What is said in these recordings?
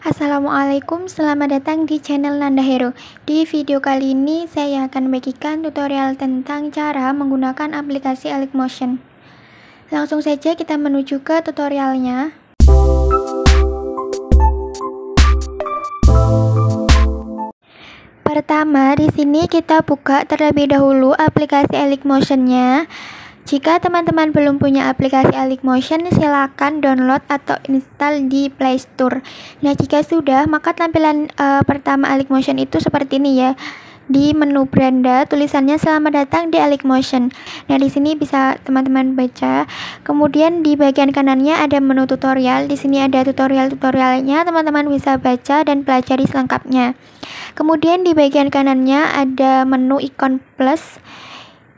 Assalamualaikum, selamat datang di channel Nanda Hero. Di video kali ini saya akan membagikan tutorial tentang cara menggunakan aplikasi Alight Motion. Langsung saja kita menuju ke tutorialnya. Pertama, di sini kita buka terlebih dahulu aplikasi Alight Motion-nya. Jika teman-teman belum punya aplikasi Alight Motion, silakan download atau install di Play Store. Nah, jika sudah, maka tampilan pertama Alight Motion itu seperti ini ya. Di menu beranda tulisannya "Selamat datang di Alight Motion". Nah, di sini bisa teman-teman baca. Kemudian di bagian kanannya ada menu tutorial. Di sini ada tutorial-tutorialnya, teman-teman bisa baca dan pelajari selengkapnya. Kemudian di bagian kanannya ada menu ikon plus.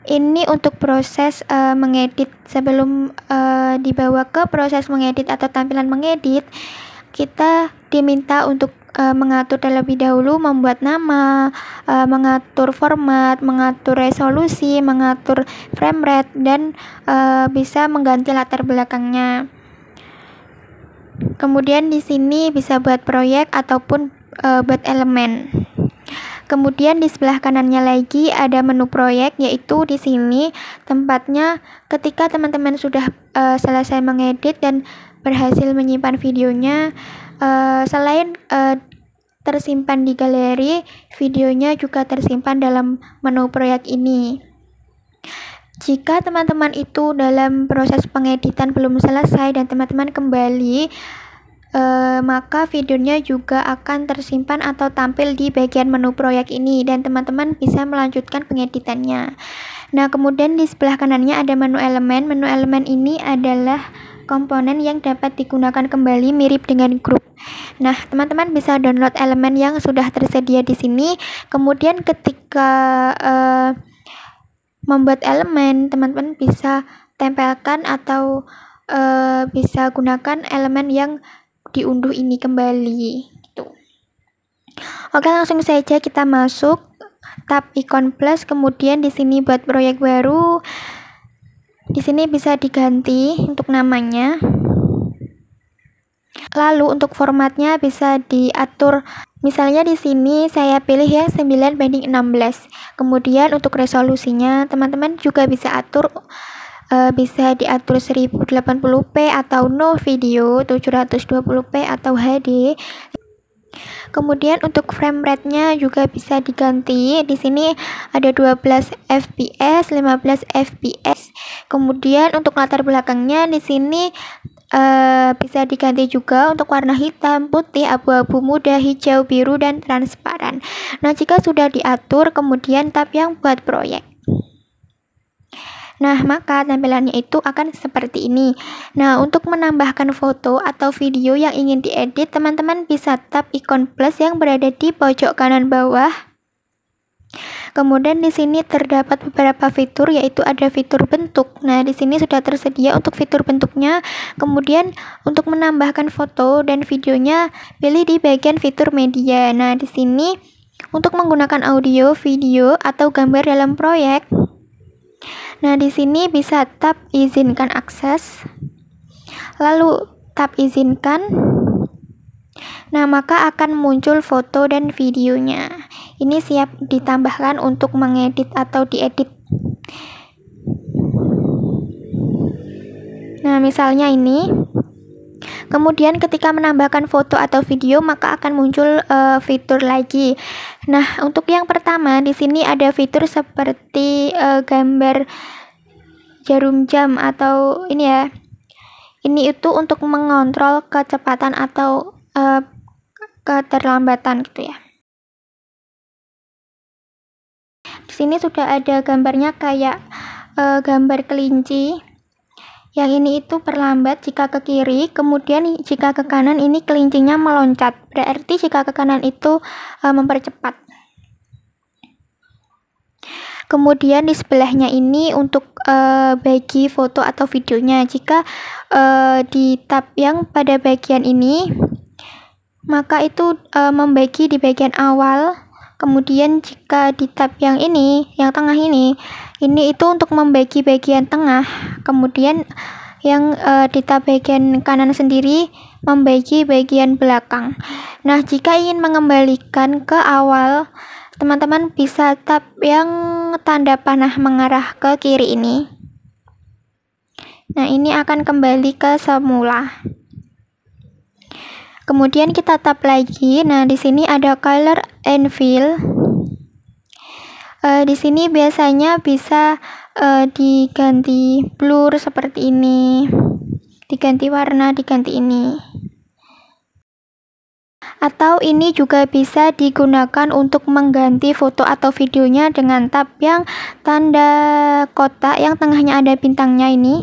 Ini untuk proses mengedit. Sebelum dibawa ke proses mengedit atau tampilan mengedit, kita diminta untuk mengatur terlebih dahulu, membuat nama, mengatur format, mengatur resolusi, mengatur frame rate, dan bisa mengganti latar belakangnya. Kemudian di sini bisa buat proyek ataupun buat elemen. Kemudian di sebelah kanannya lagi ada menu proyek, yaitu di sini tempatnya ketika teman-teman sudah selesai mengedit dan berhasil menyimpan videonya. Selain tersimpan di galeri, videonya juga tersimpan dalam menu proyek ini. Jika teman-teman itu dalam proses pengeditan belum selesai dan teman-teman kembali, maka videonya juga akan tersimpan atau tampil di bagian menu proyek ini dan teman-teman bisa melanjutkan pengeditannya. Nah, kemudian di sebelah kanannya ada menu elemen. Menu elemen ini adalah komponen yang dapat digunakan kembali, mirip dengan grup. Nah, teman-teman bisa download elemen yang sudah tersedia di sini. Kemudian ketika membuat elemen, teman-teman bisa tempelkan atau bisa gunakan elemen yang diunduh ini kembali gitu. Oke, langsung saja kita masuk tab ikon plus. Kemudian di sini buat proyek baru. Di sini bisa diganti untuk namanya. Lalu untuk formatnya bisa diatur. Misalnya di sini saya pilih yang 9:16. Kemudian untuk resolusinya teman-teman juga bisa atur. Bisa diatur 1080p atau no video, 720p atau HD. Kemudian untuk frame rate-nya juga bisa diganti. Di sini ada 12 fps, 15 fps. Kemudian untuk latar belakangnya di sini bisa diganti juga untuk warna hitam, putih, abu-abu muda, hijau, biru, dan transparan. Nah, jika sudah diatur, kemudian tab yang buat proyek. Nah, maka tampilannya itu akan seperti ini. Nah, untuk menambahkan foto atau video yang ingin diedit, teman-teman bisa tap ikon plus yang berada di pojok kanan bawah. Kemudian di sini terdapat beberapa fitur, yaitu ada fitur bentuk. Nah, di sini sudah tersedia untuk fitur bentuknya. Kemudian untuk menambahkan foto dan videonya, pilih di bagian fitur media. Nah, di sini untuk menggunakan audio, video, atau gambar dalam proyek. Nah, di sini bisa tap izinkan akses, lalu tap izinkan. Nah, maka akan muncul foto dan videonya. Ini siap ditambahkan untuk mengedit atau diedit. Nah, misalnya ini. Kemudian ketika menambahkan foto atau video, maka akan muncul fitur lagi. Nah, untuk yang pertama di sini ada fitur seperti gambar jarum jam atau ini ya. Ini itu untuk mengontrol kecepatan atau keterlambatan gitu ya. Di sini sudah ada gambarnya kayak gambar kelinci. Yang ini itu perlambat jika ke kiri, kemudian jika ke kanan ini kelincinya meloncat. Berarti jika ke kanan itu mempercepat. Kemudian di sebelahnya ini untuk bagi foto atau videonya. Jika di tab yang pada bagian ini, maka itu membagi di bagian awal. Kemudian jika di tab yang ini, yang tengah ini itu untuk membagi bagian tengah. Kemudian yang di tab bagian kanan sendiri membagi bagian belakang. Nah, jika ingin mengembalikan ke awal, teman-teman bisa tap yang tanda panah mengarah ke kiri ini. Nah, ini akan kembali ke semula. Kemudian kita tap lagi. Nah, di sini ada color and fill. Di sini biasanya bisa diganti blur seperti ini, diganti warna, diganti ini. Atau ini juga bisa digunakan untuk mengganti foto atau videonya dengan tab yang tanda kotak yang tengahnya ada bintangnya ini.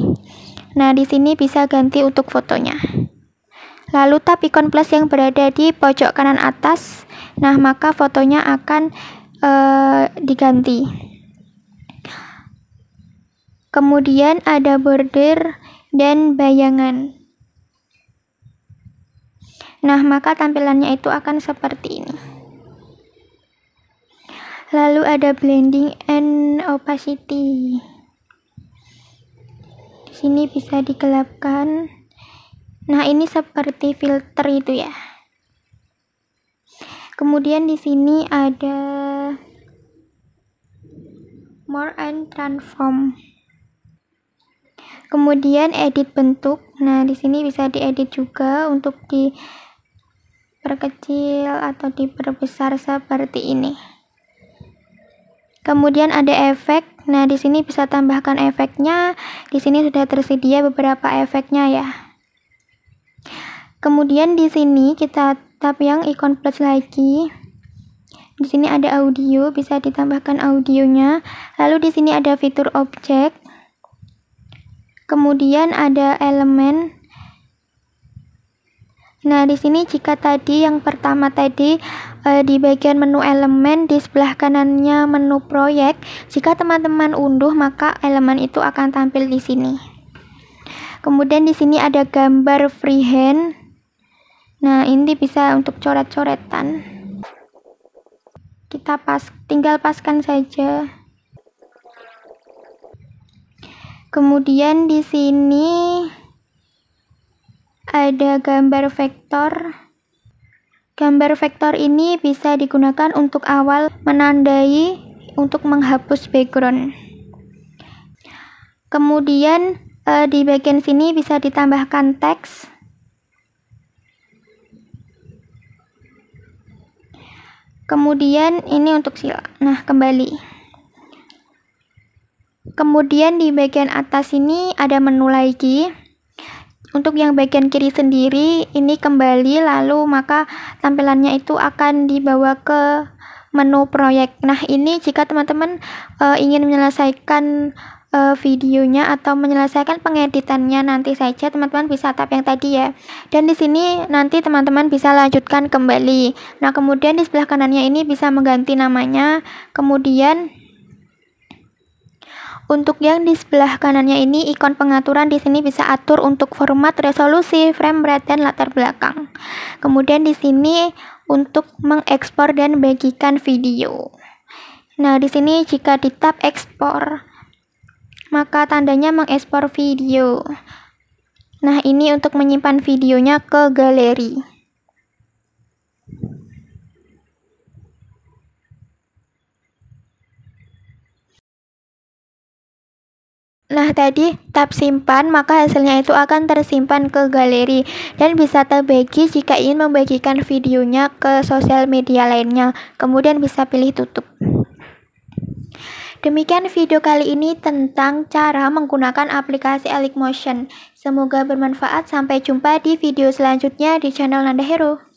Nah, di sini bisa ganti untuk fotonya. Lalu tap ikon plus yang berada di pojok kanan atas. Nah, maka fotonya akan diganti. Kemudian ada border dan bayangan. Nah, maka tampilannya itu akan seperti ini. Lalu ada blending and opacity. Di sini bisa digelapkan. Nah, ini seperti filter itu ya. Kemudian di sini ada more and transform. Kemudian edit bentuk. Nah, di sini bisa diedit juga untuk di perkecil atau diperbesar seperti ini. Kemudian ada efek. Nah, di sini bisa tambahkan efeknya. Di sini sudah tersedia beberapa efeknya ya. Kemudian di sini kita tap yang ikon plus lagi. Di sini ada audio, bisa ditambahkan audionya. Lalu di sini ada fitur objek. Kemudian ada elemen. Nah, di sini jika tadi yang pertama di bagian menu elemen di sebelah kanannya menu proyek, jika teman-teman unduh maka elemen itu akan tampil di sini. Kemudian di sini ada gambar freehand. Nah, ini bisa untuk coret-coretan. Kita tinggal paskan saja. Kemudian di sini ada gambar vektor. Gambar vektor ini bisa digunakan untuk awal menandai untuk menghapus background. Kemudian di bagian sini bisa ditambahkan teks. Kemudian ini untuk sila. Nah, kembali. Kemudian di bagian atas ini ada menu lagi. Untuk yang bagian kiri sendiri ini kembali, lalu maka tampilannya itu akan dibawa ke menu proyek. Nah, ini jika teman-teman ingin menyelesaikan videonya atau menyelesaikan pengeditannya nanti saja, teman-teman bisa tap yang tadi ya. Dan di sini nanti teman-teman bisa lanjutkan kembali. Nah, kemudian di sebelah kanannya ini bisa mengganti namanya. Kemudian untuk yang di sebelah kanannya ini ikon pengaturan, di sini bisa atur untuk format, resolusi, frame rate, dan latar belakang. Kemudian di sini untuk mengekspor dan bagikan video. Nah, di sini jika di tab ekspor, maka tandanya mengekspor video. Nah, ini untuk menyimpan videonya ke galeri. Nah, tadi tap simpan, maka hasilnya itu akan tersimpan ke galeri dan bisa terbagi jika ingin membagikan videonya ke sosial media lainnya. Kemudian bisa pilih tutup. Demikian video kali ini tentang cara menggunakan aplikasi Alight Motion. Semoga bermanfaat. Sampai jumpa di video selanjutnya di channel Nanda Hero.